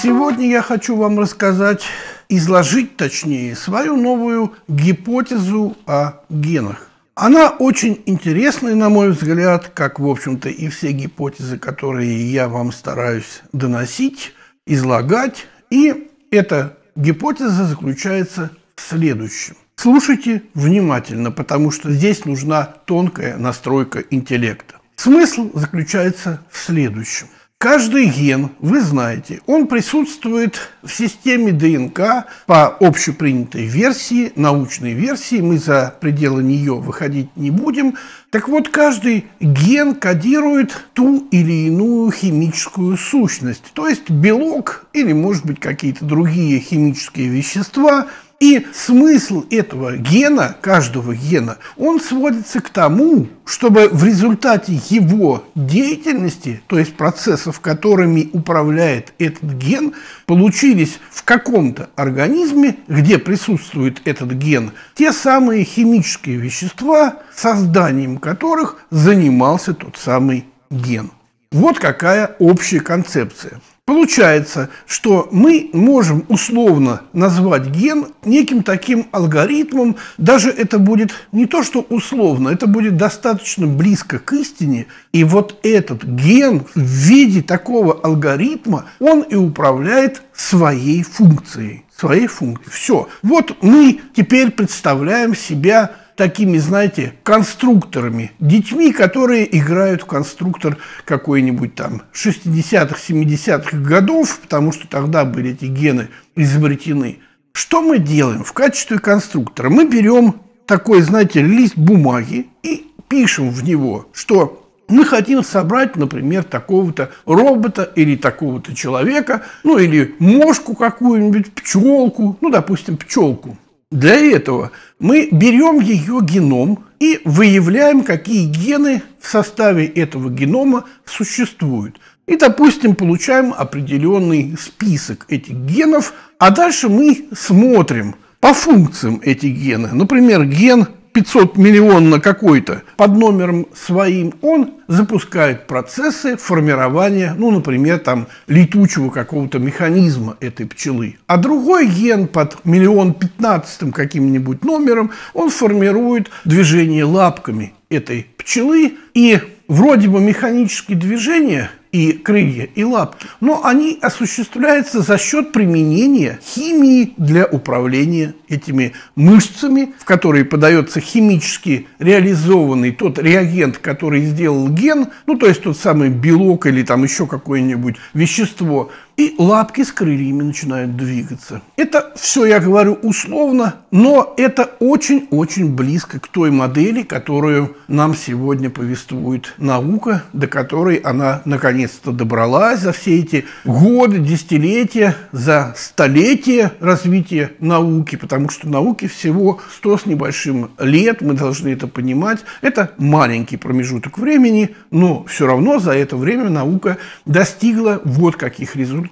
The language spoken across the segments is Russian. Сегодня я хочу вам рассказать, изложить точнее, свою новую гипотезу о генах. Она очень интересная, на мой взгляд, как, в общем-то, и все гипотезы, которые я вам стараюсь доносить, излагать. И эта гипотеза заключается в следующем. Слушайте внимательно, потому что здесь нужна тонкая настройка интеллекта. Смысл заключается в следующем. Каждый ген, вы знаете, он присутствует в системе ДНК по общепринятой версии, научной версии, мы за пределы нее выходить не будем. Так вот, каждый ген кодирует ту или иную химическую сущность, то есть белок или, может быть, какие-то другие химические вещества. И смысл этого гена, каждого гена, он сводится к тому, чтобы в результате его деятельности, то есть процессов, которыми управляет этот ген, получились в каком-то организме, где присутствует этот ген, те самые химические вещества, созданием которых занимался тот самый ген. Вот какая общая концепция. Получается, что мы можем условно назвать ген неким таким алгоритмом, даже это будет не то что условно, это будет достаточно близко к истине, и вот этот ген в виде такого алгоритма, он и управляет своей функцией. Все. Вот мы теперь представляем себя такими, знаете, конструкторами, детьми, которые играют в конструктор какой-нибудь там 60-х, 70-х годов, потому что тогда были эти гены изобретены. Что мы делаем в качестве конструктора? Мы берем такой, знаете, лист бумаги и пишем в него, что мы хотим собрать, например, такого-то робота или такого-то человека, ну или мошку какую-нибудь, пчелку, ну, допустим, пчелку. Для этого мы берем ее геном и выявляем, какие гены в составе этого генома существуют. И, допустим, получаем определенный список этих генов, а дальше мы смотрим по функциям эти гены. Например, ген 500 миллион на какой-то под номером своим, он запускает процессы формирования, ну, например, там летучего какого-то механизма этой пчелы. А другой ген под 1 015 000 каким-нибудь номером, он формирует движение лапками этой пчелы. И вроде бы механические движения, и крылья, и лапки, но они осуществляются за счет применения химии для управления этими мышцами, в которые подается химически реализованный тот реагент, который сделал ген, ну, то есть тот самый белок или там еще какое-нибудь вещество, и лапки с крыльями начинают двигаться. Это все, я говорю, условно, но это очень-очень близко к той модели, которую нам сегодня повествует наука, до которой она наконец-то добралась за все эти годы, десятилетия, за столетия развития науки, потому что науке всего 100 с небольшим лет, мы должны это понимать. Это маленький промежуток времени, но все равно за это время наука достигла вот каких результатов.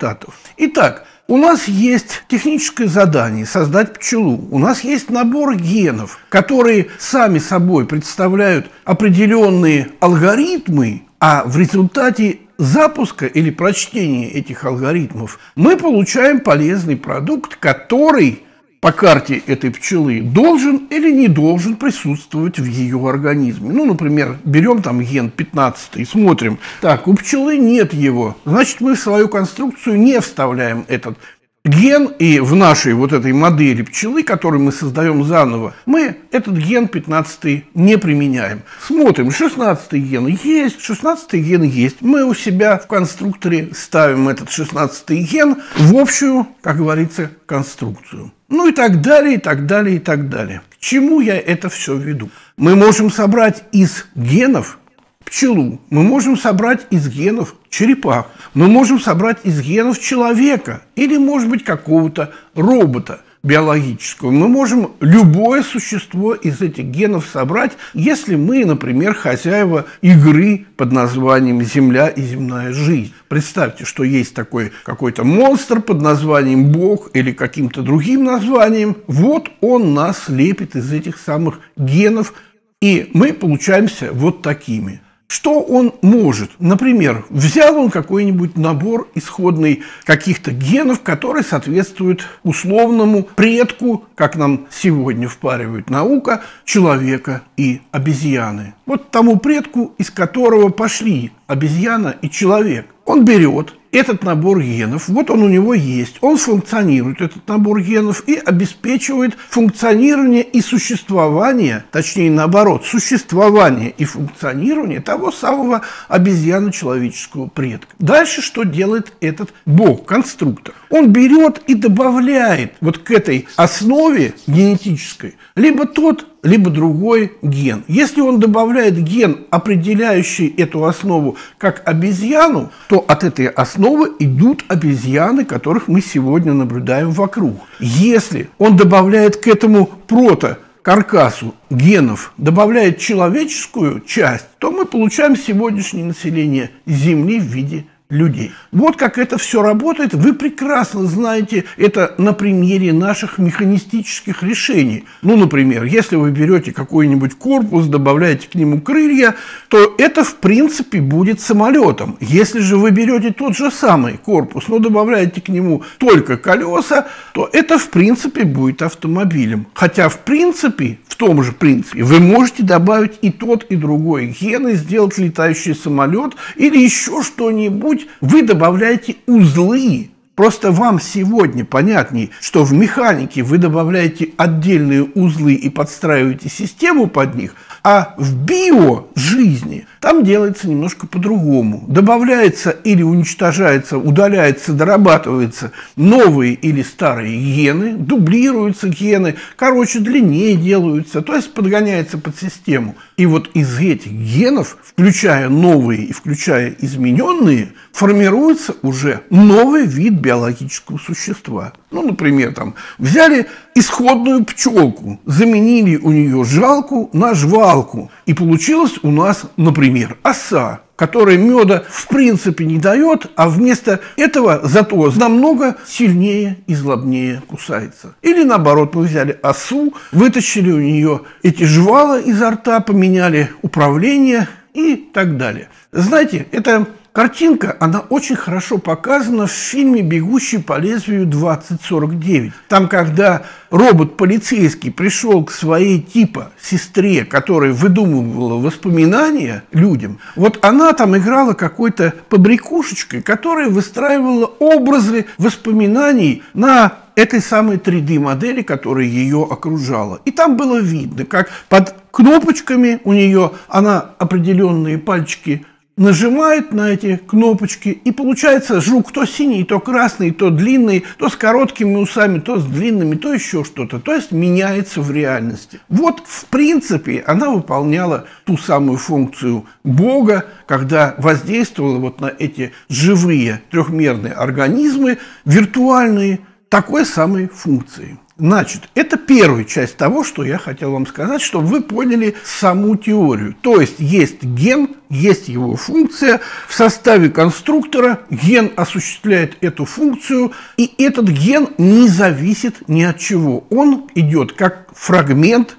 Итак, у нас есть техническое задание создать пчелу. У нас есть набор генов, которые сами собой представляют определенные алгоритмы, а в результате запуска или прочтения этих алгоритмов мы получаем полезный продукт, который по карте этой пчелы должен или не должен присутствовать в ее организме. Ну, например, берем там ген 15 и смотрим. Так, у пчелы нет его. Значит, мы в свою конструкцию не вставляем этот ген, и в нашей вот этой модели пчелы, которую мы создаем заново, мы этот ген 15 не применяем. Смотрим, 16 ген есть, 16 ген есть. Мы у себя в конструкторе ставим этот 16 ген в общую, как говорится, конструкцию. Ну и так далее, и так далее, и так далее. К чему я это все веду? Мы можем собрать из генов пчелу, мы можем собрать из генов черепах, мы можем собрать из генов человека или, может быть, какого-то робота. биологическую, мы можем любое существо из этих генов собрать, если мы, например, хозяева игры под названием «Земля и земная жизнь». Представьте, что есть такой какой-то монстр под названием Бог или каким-то другим названием. Вот он нас лепит из этих самых генов, и мы получаемся вот такими. Что он может? Например, взял он какой-нибудь набор исходный каких-то генов, которые соответствуют условному предку, как нам сегодня впаривает наука, человека и обезьяны. Вот тому предку, из которого пошли обезьяна и человек. Он берет этот набор генов, вот он у него есть, он функционирует, этот набор генов, и обеспечивает функционирование и существование, точнее наоборот, существование и функционирование того самого обезьяно-человеческого предка. Дальше что делает этот бог-конструктор? Он берет и добавляет вот к этой основе генетической либо тот, либо другой ген. Если он добавляет ген, определяющий эту основу как обезьяну, то от этой основы идут обезьяны, которых мы сегодня наблюдаем вокруг. Если он добавляет к этому протокаркасу генов, добавляет человеческую часть, то мы получаем сегодняшнее население Земли в виде людей. Вот как это все работает. Вы прекрасно знаете это на примере наших механистических решений. Ну, например, если вы берете какой-нибудь корпус, добавляете к нему крылья, то это, в принципе, будет самолетом. Если же вы берете тот же самый корпус, но добавляете к нему только колеса, то это, в принципе, будет автомобилем. Хотя, в принципе, в том же принципе, вы можете добавить и тот, и другой ген, и сделать летающий самолет или еще что-нибудь. Вы добавляете узлы. Просто вам сегодня понятней, что в механике вы добавляете отдельные узлы и подстраиваете систему под них, а в био-жизни там делается немножко по-другому. Добавляется или уничтожается, удаляется, дорабатываются новые или старые гены, дублируются гены, короче, длиннее делаются, то есть подгоняется под систему. И вот из этих генов, включая новые и включая измененные, формируется уже новый вид биологического существа. Ну, например, там взяли исходную пчелку, заменили у нее жалку на жвалку, и получилась у нас, например, оса, которая меда в принципе не дает, а вместо этого зато намного сильнее и злобнее кусается. Или наоборот, мы взяли осу, вытащили у нее эти жвала изо рта, поменяли управление и так далее. Знаете, это картинка, она очень хорошо показана в фильме «Бегущий по лезвию 2049». Там, когда робот-полицейский пришел к своей типа сестре, которая выдумывала воспоминания людям, вот она там играла какой-то побрякушечкой, которая выстраивала образы воспоминаний на этой самой 3D-модели, которая ее окружала. И там было видно, как под кнопочками у нее она определенные пальчики нажимает на эти кнопочки, и получается жук то синий, то красный, то длинный, то с короткими усами, то с длинными, то еще что-то. То есть меняется в реальности. Вот, в принципе, она выполняла ту самую функцию Бога, когда воздействовала вот на эти живые трехмерные организмы, виртуальные, такой самой функции. Значит, это первая часть того, что я хотел вам сказать, чтобы вы поняли саму теорию. То есть ген, есть его функция, в составе конструктора ген осуществляет эту функцию, и этот ген не зависит ни от чего. Он идет как фрагмент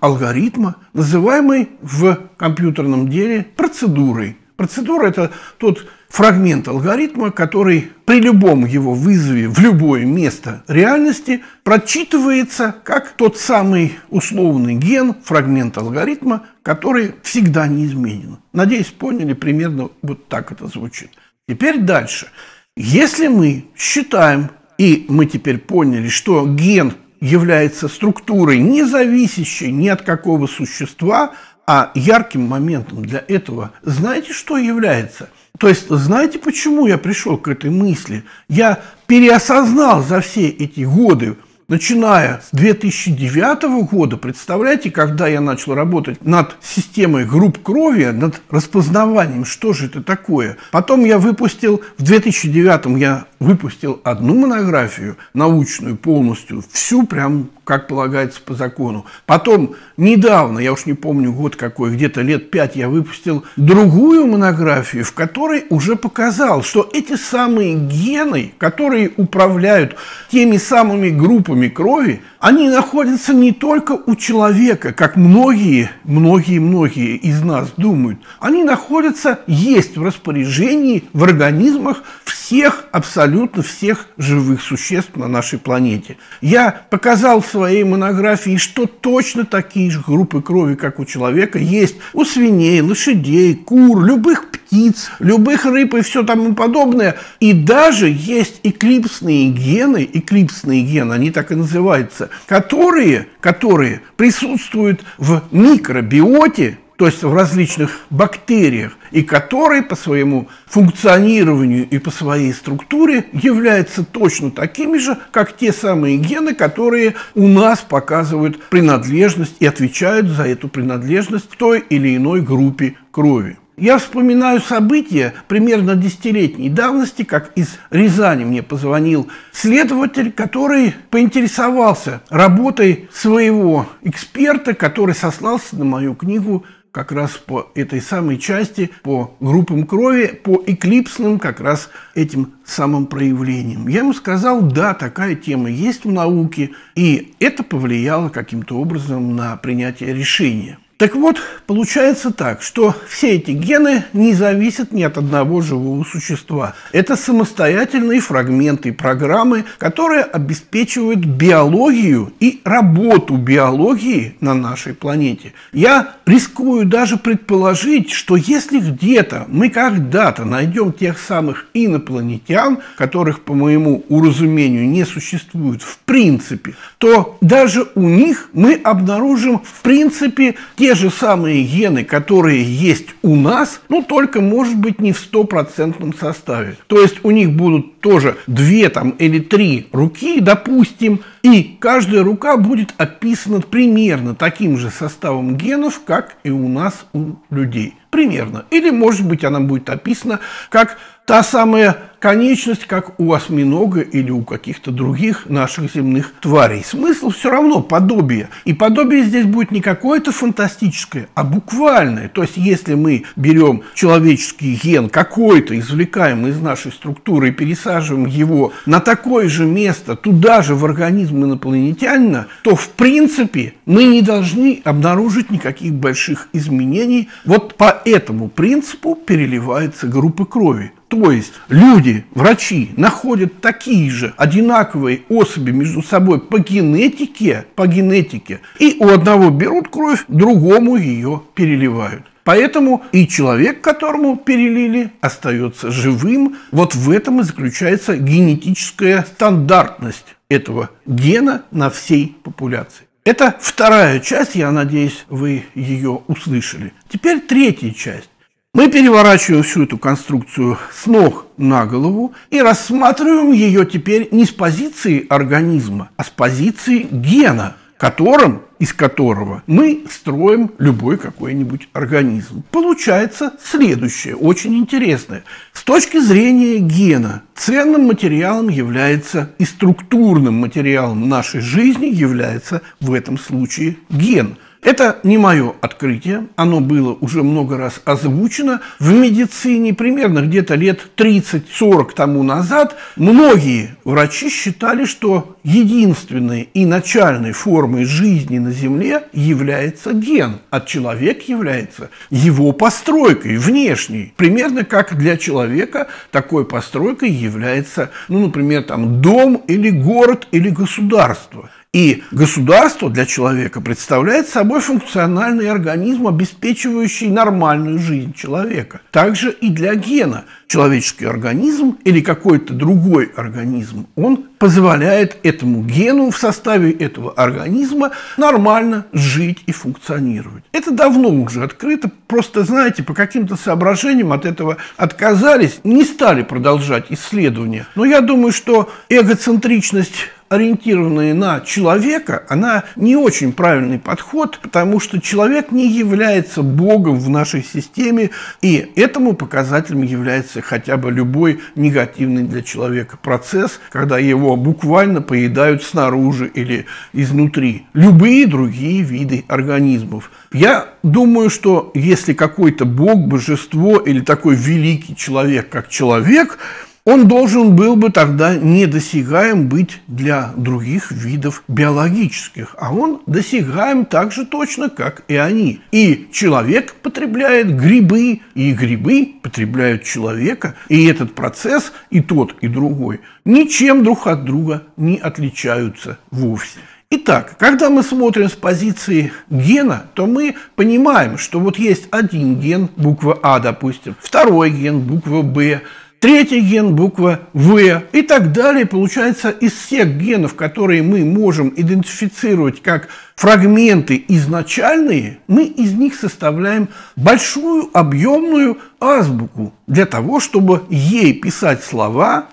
алгоритма, называемый в компьютерном деле процедурой. Процедура – это тот фрагмент алгоритма, который при любом его вызове в любое место реальности прочитывается как тот самый условный ген, фрагмент алгоритма, который всегда неизменен. Надеюсь, поняли, примерно вот так это звучит. Теперь дальше. Если мы считаем, и мы теперь поняли, что ген является структурой, не зависящей ни от какого существа, а ярким моментом для этого, знаете, что является? То есть, знаете, почему я пришел к этой мысли? Я переосознал за все эти годы начиная с 2009 года, представляете, когда я начал работать над системой групп крови, над распознаванием, что же это такое. Потом я выпустил, в 2009 я выпустил одну монографию научную полностью, всю прям как полагается по закону. Потом недавно, я уж не помню год какой, где-то лет 5 я выпустил другую монографию, в которой уже показал, что эти самые гены, которые управляют теми самыми группами крови, они находятся не только у человека, как многие из нас думают. Они находятся, есть в распоряжении, в организмах всех, абсолютно всех живых существ на нашей планете. Я показал в своей монографии, что точно такие же группы крови, как у человека, есть у свиней, лошадей, кур, любых птиц, любых рыб и все тому подобное. И даже есть эклипсные гены, они так и называются, которые присутствуют в микробиоте, то есть в различных бактериях, и которые по своему функционированию и по своей структуре являются точно такими же, как те самые гены, которые у нас показывают принадлежность и отвечают за эту принадлежность к той или иной группе крови. Я вспоминаю события примерно 10-летней давности, как из Рязани мне позвонил следователь, который поинтересовался работой своего эксперта, который сослался на мою книгу как раз по этой самой части, по группам крови, по эклипсным как раз этим самым проявлениям. Я ему сказал, да, такая тема есть в науке, и это повлияло каким-то образом на принятие решения. Так вот, получается так, что все эти гены не зависят ни от одного живого существа. Это самостоятельные фрагменты программы, которые обеспечивают биологию и работу биологии на нашей планете. Я рискую даже предположить, что если где-то мы когда-то найдем тех самых инопланетян, которых, по моему уразумению, не существует в принципе, то даже у них мы обнаружим в принципе те же самые гены, которые есть у нас, но только, может быть, не в стопроцентном составе. То есть у них будут тоже 2 или 3 руки, допустим, и каждая рука будет описана примерно таким же составом генов, как и у нас, у людей. Примерно. Или, может быть, она будет описана как та самая конечность, как у осьминога или у каких-то других наших земных тварей. Смысл все равно подобие. И подобие здесь будет не какое-то фантастическое, а буквальное. То есть, если мы берем человеческий ген какой-то, извлекаем из нашей структуры и пересаживаем его на такое же место, туда же в организм инопланетянина, то, в принципе, мы не должны обнаружить никаких больших изменений. Вот по этому принципу переливаются группы крови. То есть люди, врачи, находят такие же одинаковые особи между собой по генетике, и у одного берут кровь, другому ее переливают. Поэтому и человек, которому перелили, остается живым. Вот в этом и заключается генетическая стандартность этого гена на всей популяции. Это вторая часть, я надеюсь, вы ее услышали. Теперь третья часть. Мы переворачиваем всю эту конструкцию с ног на голову и рассматриваем ее теперь не с позиции организма, а с позиции гена, из которого мы строим любой какой-нибудь организм. Получается следующее, очень интересное. С точки зрения гена ценным материалом является и структурным материалом нашей жизни является в этом случае ген. Это не мое открытие, оно было уже много раз озвучено в медицине, примерно где-то лет 30-40 тому назад. Многие врачи считали, что единственной и начальной формой жизни на Земле является ген, а человек является его постройкой внешней. Примерно как для человека такой постройкой является, например, дом или город или государство. И государство для человека представляет собой функциональный организм, обеспечивающий нормальную жизнь человека. Также и для гена. Человеческий организм или какой-то другой организм, он позволяет этому гену в составе этого организма нормально жить и функционировать. Это давно уже открыто, просто, знаете, по каким-то соображениям от этого отказались, не стали продолжать исследования. Но я думаю, что эгоцентричность ориентированная на человека, она не очень правильный подход, потому что человек не является богом в нашей системе, и этому показателем является хотя бы любой негативный для человека процесс, когда его буквально поедают снаружи или изнутри любые другие виды организмов. Я думаю, что если какой-то бог, божество или такой великий человек, как человек, он должен был бы тогда недосягаем быть для других видов биологических, а он досягаем так же точно, как и они. И человек потребляет грибы, и грибы потребляют человека, и этот процесс, и тот, и другой, ничем друг от друга не отличаются вовсе. Итак, когда мы смотрим с позиции гена, то мы понимаем, что вот есть один ген, буква А, допустим, второй ген, буква Б, третий ген, буква В и так далее. Получается, из всех генов, которые мы можем идентифицировать как фрагменты изначальные, мы из них составляем большую объемную азбуку для того, чтобы ей писать слова,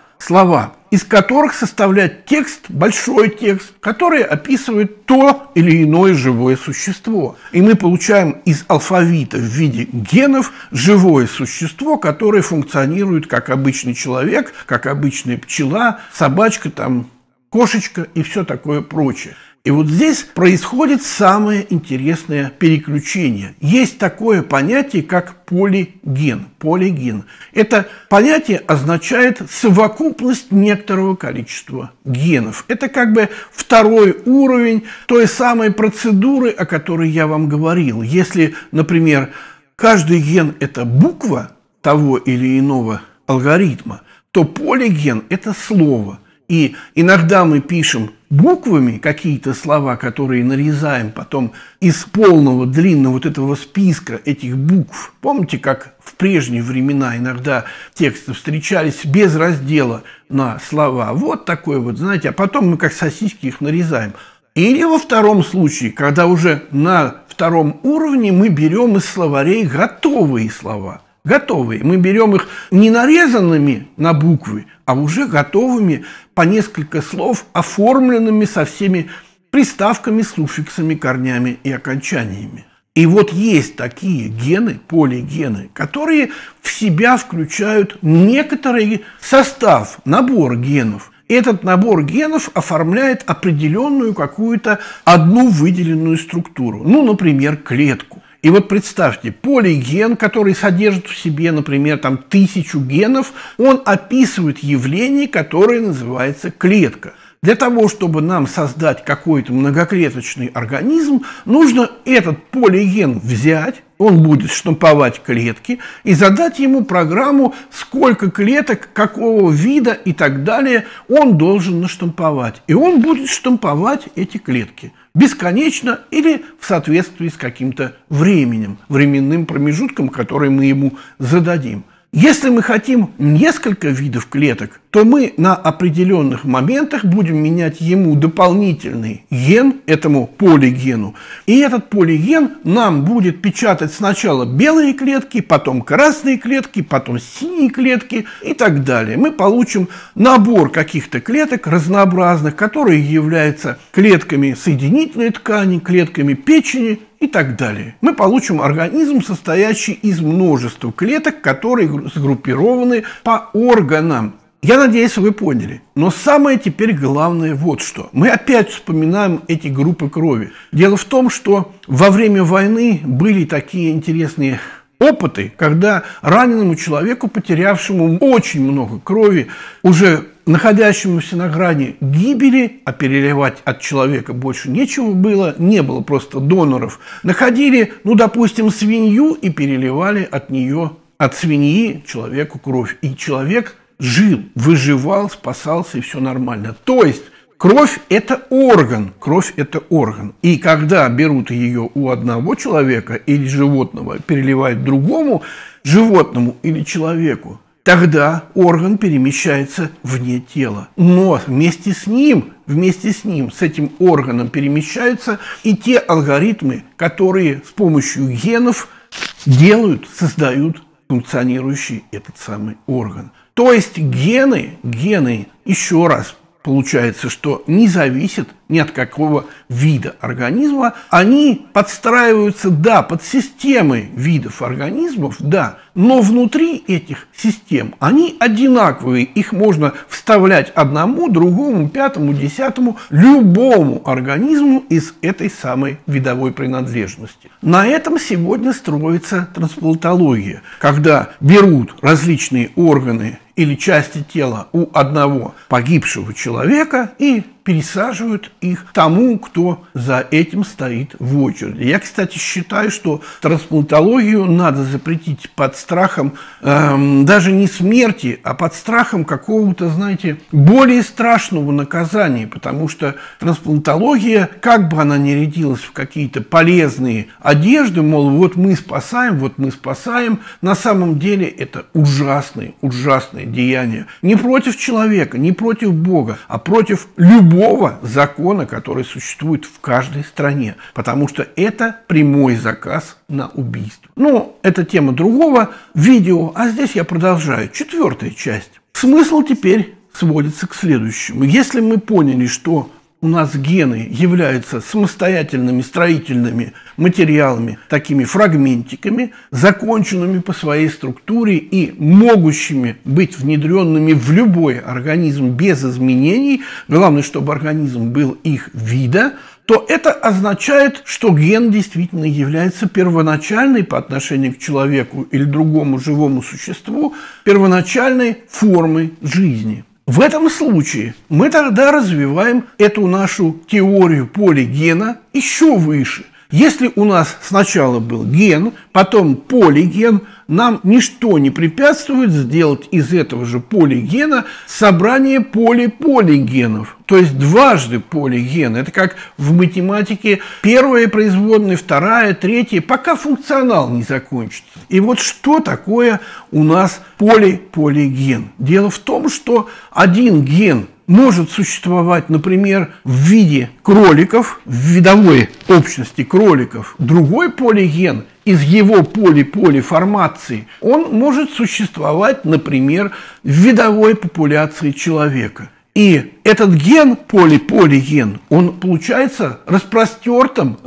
из которых составлять текст, большой текст, который описывает то или иное живое существо. И мы получаем из алфавита в виде генов живое существо, которое функционирует как обычный человек, как обычная пчела, собачка, там, кошечка и все такое прочее. И вот здесь происходит самое интересное переключение. Есть такое понятие, как полиген. Полиген. Это понятие означает совокупность некоторого количества генов. Это как бы второй уровень той самой процедуры, о которой я вам говорил. Если, например, каждый ген – это буква того или иного алгоритма, то полиген – это слово. И иногда мы пишем буквами какие-то слова, которые нарезаем потом из полного длинного вот этого списка этих букв. Помните, как в прежние времена иногда тексты встречались без раздела на слова? Вот такой вот, знаете, а потом мы как сосиски их нарезаем. Или во втором случае, когда уже на втором уровне мы берем из словарей готовые слова. Готовые. Мы берем их не нарезанными на буквы, а уже готовыми по несколько слов, оформленными со всеми приставками, суффиксами, корнями и окончаниями. И вот есть такие гены, полигены, которые в себя включают некоторый состав, набор генов. Этот набор генов оформляет определенную какую-то одну выделенную структуру, ну, например, клетку. И вот представьте, полиген, который содержит в себе, например, там 1000 генов, он описывает явление, которое называется клетка. Для того, чтобы нам создать какой-то многоклеточный организм, нужно этот полиген взять, он будет штамповать клетки, и задать ему программу, сколько клеток, какого вида и так далее он должен наштамповать. И он будет штамповать эти клетки бесконечно или в соответствии с каким-то временем, временным промежутком, который мы ему зададим. Если мы хотим несколько видов клеток, то мы на определенных моментах будем менять ему дополнительный ген, этому полигену. И этот полиген нам будет печатать сначала белые клетки, потом красные клетки, потом синие клетки и так далее. Мы получим набор каких-то клеток разнообразных, которые являются клетками соединительной ткани, клетками печени и так далее. Мы получим организм, состоящий из множества клеток, которые сгруппированы по органам. Я надеюсь, вы поняли. Но самое теперь главное вот что. Мы опять вспоминаем эти группы крови. Дело в том, что во время войны были такие интересные опыты, когда раненому человеку, потерявшему очень много крови, уже находящемуся на грани гибели, а переливать от человека больше нечего было, не было просто доноров, находили, ну, допустим, свинью и переливали от нее, от свиньи человеку кровь. И человек жил, выживал, спасался, и все нормально. То есть кровь – это орган, кровь – это орган. И когда берут ее у одного человека или животного, переливают другому животному или человеку, тогда орган перемещается вне тела. Но вместе с этим органом перемещаются и те алгоритмы, которые с помощью генов делают, создают функционирующий этот самый орган. То есть гены, еще раз получается, что не зависит ни от какого вида организма. Они подстраиваются, да, под системы видов организмов, да, но внутри этих систем они одинаковые. Их можно вставлять одному, другому, пятому, десятому, любому организму из этой самой видовой принадлежности. На этом сегодня строится трансплантология, когда берут различные органы или части тела у одного погибшего человека и пересаживают их тому, кто за этим стоит в очереди. Я, кстати, считаю, что трансплантологию надо запретить под страхом даже не смерти, а под страхом какого-то, знаете, более страшного наказания, потому что трансплантология, как бы она ни рядилась в какие-то полезные одежды, мол, вот мы спасаем, на самом деле это ужасное, ужасное деяние. Не против человека, не против Бога, а против любого закона, который существует в каждой стране, потому что это прямой заказ на убийство. Но это тема другого видео, а здесь я продолжаю. Четвертая часть. Смысл теперь сводится к следующему. Если мы поняли, что у нас гены являются самостоятельными строительными материалами, такими фрагментиками, законченными по своей структуре и могущими быть внедренными в любой организм без изменений, главное, чтобы организм был их вида, то это означает, что ген действительно является первоначальной по отношению к человеку или другому живому существу, первоначальной формой жизни. В этом случае мы тогда развиваем эту нашу теорию полигена еще выше. Если у нас сначала был ген, потом полиген, нам ничто не препятствует сделать из этого же полигена собрание полиполигенов, то есть дважды полиген. Это как в математике первая производная, вторая, третья, пока функционал не закончится. И вот что такое у нас полиполиген? Дело в том, что один ген может существовать, например, в виде кроликов, в видовой общности кроликов, другой полиген из его полиполиформации, он может существовать, например, в видовой популяции человека. И этот ген, полиполиген, он получается распростертым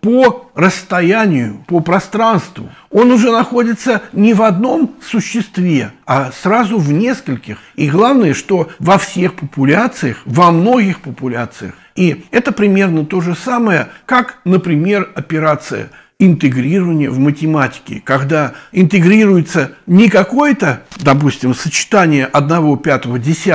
по расстоянию, по пространству. Он уже находится не в одном существе, а сразу в нескольких. И главное, что во всех популяциях, во многих популяциях. И это примерно то же самое, как, например, операция интегрирование в математике, когда интегрируется не какое-то, допустим, сочетание 1, 5, 10,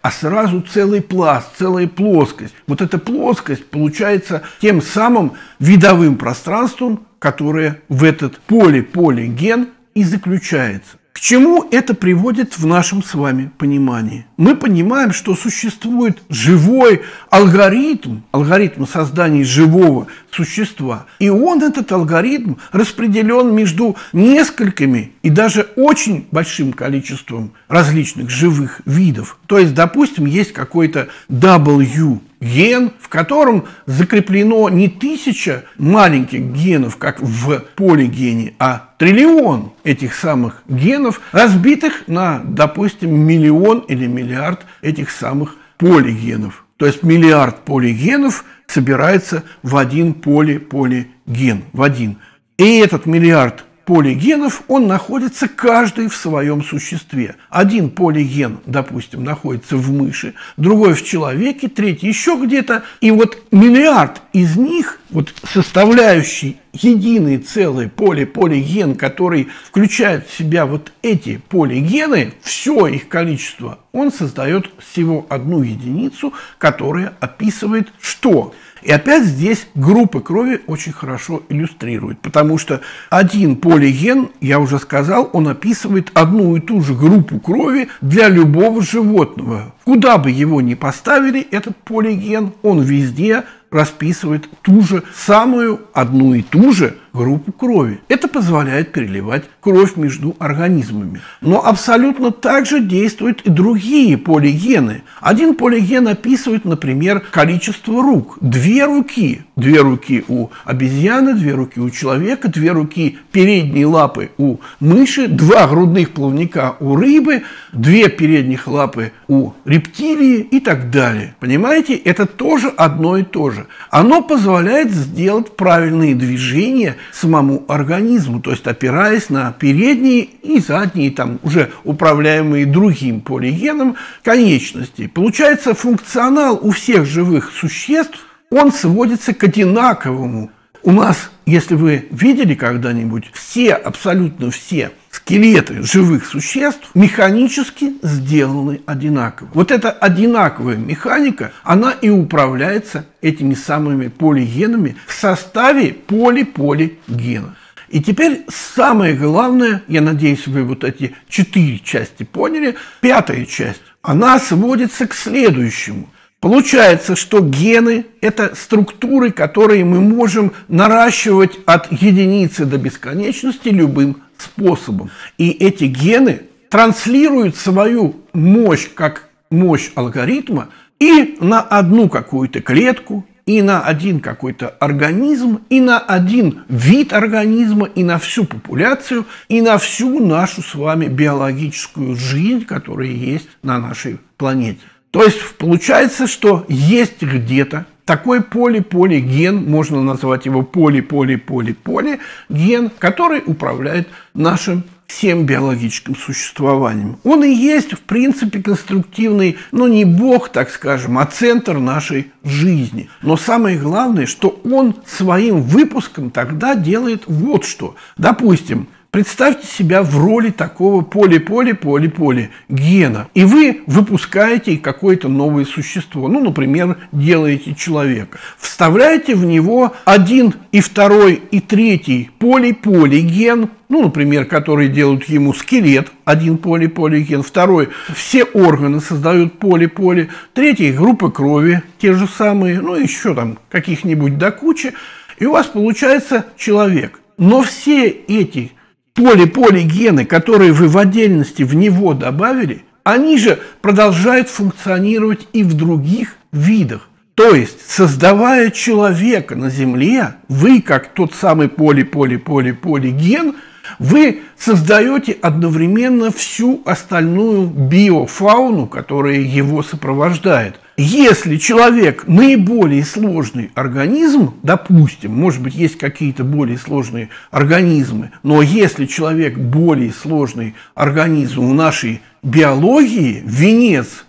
а сразу целый пласт, целая плоскость. Вот эта плоскость получается тем самым видовым пространством, которое в этот полиполиген и заключается. К чему это приводит в нашем с вами понимании? Мы понимаем, что существует живой алгоритм, алгоритм создания живого существа, и он, этот алгоритм, распределен между несколькими и даже очень большим количеством различных живых видов. То есть, допустим, есть какой-то W-ген, в котором закреплено не 1000 маленьких генов, как в полигене, а триллион этих самых генов, разбитых на, допустим, миллион или миллиард этих самых полигенов. То есть миллиард полигенов собирается в один полиполиген, в один. И этот миллиард полигенов, он находится каждый в своем существе. Один полиген, допустим, находится в мыши, другой в человеке, третий еще где-то. И вот миллиард из них, вот составляющий единый целый полиполиген, который включает в себя вот эти полигены, все их количество, он создает всего одну единицу, которая описывает что? И опять здесь группы крови очень хорошо иллюстрируют, потому что один полиген, я уже сказал, он описывает одну и ту же группу крови для любого животного. Куда бы его ни поставили, этот полиген, он везде расписывает ту же самую, одну и ту же группу крови. Это позволяет переливать кровь между организмами. Но абсолютно так же действуют и другие полигены. Один полиген описывает, например, количество рук. Две руки. Две руки у обезьяны, две руки у человека, две руки передние лапы у мыши, два грудных плавника у рыбы, две передних лапы у рептилии и так далее. Понимаете, это тоже одно и то же. Оно позволяет сделать правильные движения самому организму, то есть опираясь на передние и задние, там уже управляемые другим полигеном, конечности. Получается, функционал у всех живых существ, он сводится к одинаковому. У нас, если вы видели когда-нибудь, все, абсолютно все скелеты живых существ механически сделаны одинаково. Вот эта одинаковая механика, она и управляется этими самыми полигенами в составе полиполигена. И теперь самое главное, я надеюсь, вы вот эти 4 части поняли, 5-я часть, она сводится к следующему. Получается, что гены – это структуры, которые мы можем наращивать от единицы до бесконечности любым способом. И эти гены транслируют свою мощь, как мощь алгоритма, и на одну какую-то клетку, и на один какой-то организм, и на один вид организма, и на всю популяцию, и на всю нашу с вами биологическую жизнь, которая есть на нашей планете. То есть получается, что есть где-то такой полиполиген, можно назвать его полиполиполиполиген, который управляет нашим всем биологическим существованием. Он и есть, в принципе, конструктивный, но не бог, так скажем, а центр нашей жизни. Но самое главное, что он своим выпуском тогда делает вот что. Допустим, представьте себя в роли такого полиполиполиполигена, и вы выпускаете какое-то новое существо, ну, например, делаете человека, вставляете в него 1, 2 и 3 полиполиген, ну, например, которые делают ему скелет, 1 полиполиген, 2 все органы создают полиполи, 3 группа крови, те же самые, ну, еще там каких-нибудь до кучи, и у вас получается человек. Но все эти полиполигены, которые вы в отдельности в него добавили, они же продолжают функционировать и в других видах. То есть, создавая человека на Земле, вы, как тот самый полиполиполиполиген, вы создаете одновременно всю остальную биофауну, которая его сопровождает. Если человек наиболее сложный организм, допустим, может быть, есть какие-то более сложные организмы, но если человек более сложный организм в нашей биологии, венец,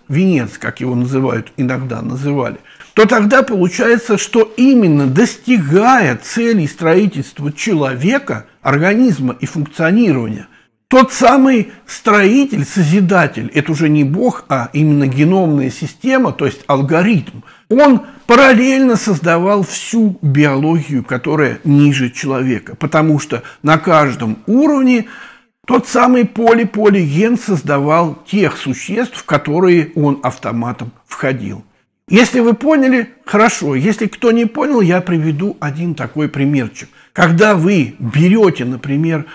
как его называют, иногда называли, то тогда получается, что именно достигая целей строительства человека, организма и функционирования, тот самый строитель, созидатель, это уже не бог, а именно геномная система, то есть алгоритм, он параллельно создавал всю биологию, которая ниже человека, потому что на каждом уровне тот самый полиполиген создавал тех существ, в которые он автоматом входил. Если вы поняли, хорошо. Если кто не понял, я приведу один такой примерчик. Когда вы берете, например,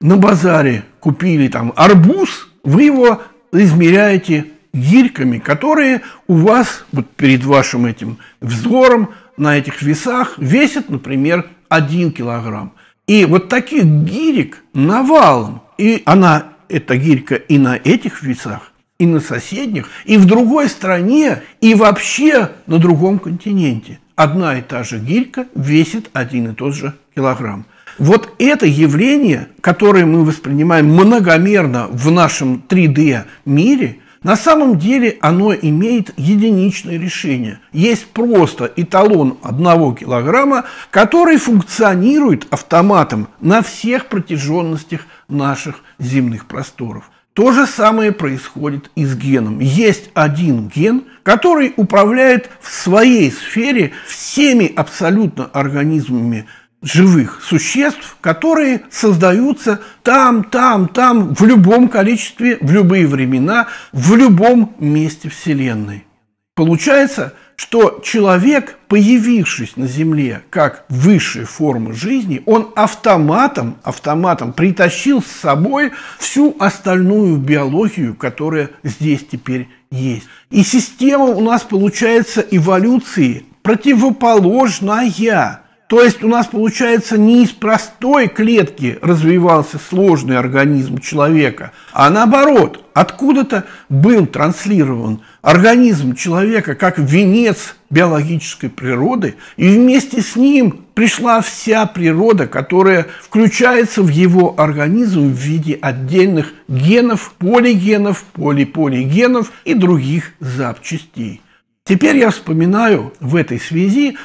на базаре купили там арбуз, вы его измеряете гирьками, которые у вас вот перед вашим этим взором на этих весах весят, например, 1 килограмм. И вот таких гирек навалом. И она, эта гирька, и на этих весах, и на соседних, и в другой стране, и вообще на другом континенте. Одна и та же гирька весит 1 и тот же килограмм. Вот это явление, которое мы воспринимаем многомерно в нашем 3D-мире, на самом деле оно имеет единичное решение. Есть просто эталон 1 килограмма, который функционирует автоматом на всех протяженностях наших земных просторов. То же самое происходит и с геном. Есть один ген, который управляет в своей сфере всеми абсолютно организмами живых существ, которые создаются там, в любом количестве, в любые времена, в любом месте Вселенной. Получается, что человек, появившись на Земле как высшая форма жизни, он автоматом притащил с собой всю остальную биологию, которая здесь теперь есть. И система у нас получается эволюции противоположная. То есть у нас получается не из простой клетки развивался сложный организм человека, а наоборот, откуда-то был транслирован организм человека как венец биологической природы, и вместе с ним пришла вся природа, которая включается в его организм в виде отдельных генов, полигенов, полиполигенов и других запчастей. Теперь я вспоминаю в этой связи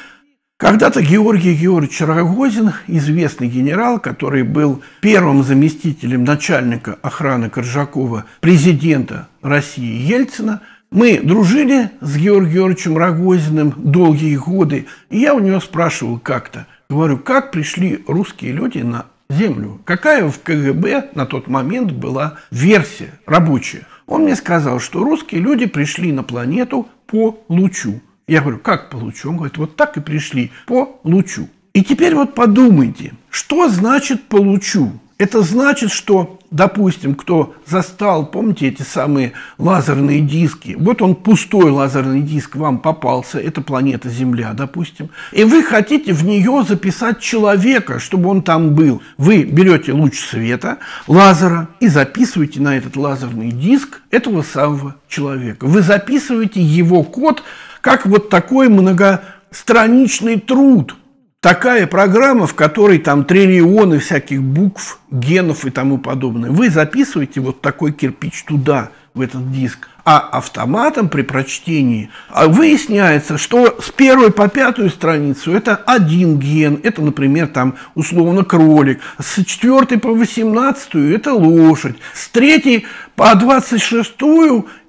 когда-то Георгий Георгиевич Рогозин, известный генерал, который был первым заместителем начальника охраны Коржакова, президента России Ельцина. Мы дружили с Георгием Георгиевичем Рогозиным долгие годы, и я у него спрашивал как-то, говорю, как пришли русские люди на Землю? Какая в КГБ на тот момент была версия рабочая? Он мне сказал, что русские люди пришли на планету по лучу. Я говорю, как по лучу? Он говорит, вот так и пришли, по лучу. И теперь вот подумайте, что значит по лучу? Это значит, что, допустим, кто застал, помните, эти самые лазерные диски? Вот он, пустой лазерный диск вам попался, это планета Земля, допустим. И вы хотите в нее записать человека, чтобы он там был. Вы берете луч света, лазера, и записываете на этот лазерный диск этого самого человека. Вы записываете его код, как вот такой многостраничный труд, такая программа, в которой там триллионы всяких букв, генов и тому подобное. Вы записываете вот такой кирпич туда, в этот диск, а автоматом при прочтении выясняется, что с 1 по 5 страницу это один ген, это, например, там условно кролик, с 4 по 18 это лошадь, с 3 по 26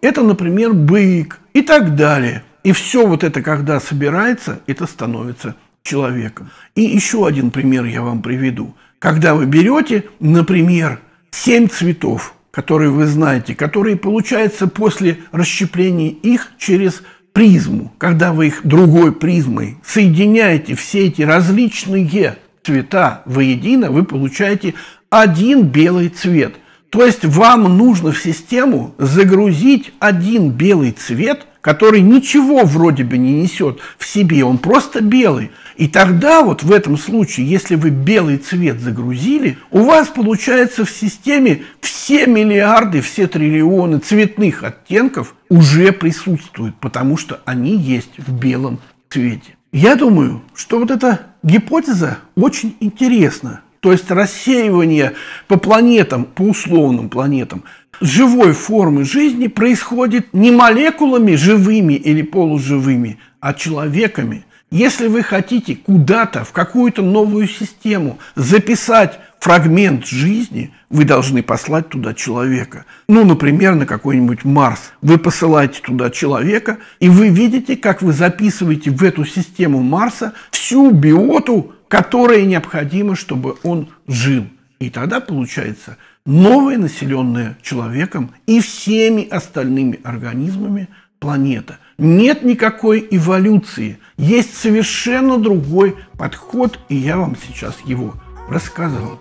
это, например, бык и так далее. И все вот это, когда собирается, это становится человеком. И еще один пример я вам приведу. Когда вы берете, например, 7 цветов, которые вы знаете, которые получаются после расщепления их через призму, когда вы их другой призмой соединяете все эти различные цвета воедино, вы получаете один белый цвет. То есть вам нужно в систему загрузить один белый цвет, который ничего вроде бы не несет в себе, он просто белый. И тогда вот в этом случае, если вы белый цвет загрузили, у вас получается в системе все миллиарды, все триллионы цветных оттенков уже присутствуют, потому что они есть в белом цвете. Я думаю, что вот эта гипотеза очень интересна. То есть рассеивание по планетам, по условным планетам, живой формы жизни происходит не молекулами живыми или полуживыми, а человеками. Если вы хотите куда-то, в какую-то новую систему записать фрагмент жизни, вы должны послать туда человека. Ну, например, на какой-нибудь Марс. Вы посылаете туда человека, и вы видите, как вы записываете в эту систему Марса всю биоту, которая необходима, чтобы он жил. И тогда получается новая, населенная человеком и всеми остальными организмами планета. Нет никакой эволюции, есть совершенно другой подход, и я вам сейчас его рассказал.